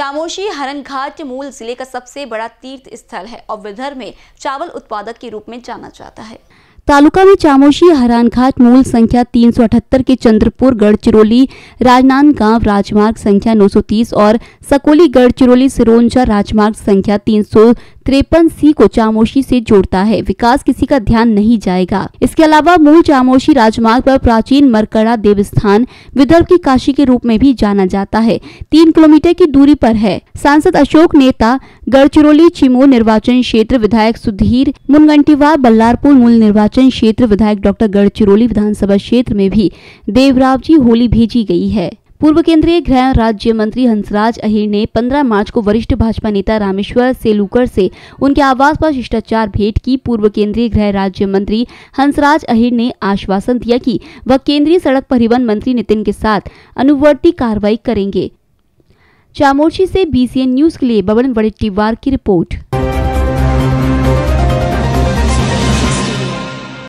चामोर्शी हरनघाट मूल जिले का सबसे बड़ा तीर्थ स्थल है और विधर्भ में चावल उत्पादक के रूप में जाना जाता है। तालुका में चामोर्शी हरनघाट मूल संख्या 378 के चंद्रपुर गढ़चिरौली राजनान गांव राजमार्ग संख्या 930 और सकोली गढ़चिरौली सिरोंचा राजमार्ग संख्या 353 सी को चामोर्शी से जोड़ता है। विकास किसी का ध्यान नहीं जाएगा। इसके अलावा मूल चामोर्शी राजमार्ग पर प्राचीन मरकड़ा देवस्थान विदर्भ की काशी के रूप में भी जाना जाता है। 3 किलोमीटर की दूरी पर है। सांसद अशोक नेता गढ़चिरौली चिमो निर्वाचन क्षेत्र विधायक सुधीर मुनगंटीवा बल्लारपुर मूल निर्वाचन क्षेत्र विधायक डॉक्टर गढ़चिरौली विधानसभा क्षेत्र में भी देवराव जी होली भेजी गई है। पूर्व केंद्रीय गृह राज्य मंत्री हंसराज अहिर ने 15 मार्च को वरिष्ठ भाजपा नेता रामेश्वर से उनके आवास पर शिष्टाचार भेंट की। पूर्व केंद्रीय गृह राज्य मंत्री हंसराज अहिर ने आश्वासन दिया कि वह केंद्रीय सड़क परिवहन मंत्री नितिन के साथ अनुवर्ती कार्रवाई करेंगे। चामोर्शी से INBCN न्यूज के लिए बबन वड़ेट्टीवार की रिपोर्ट।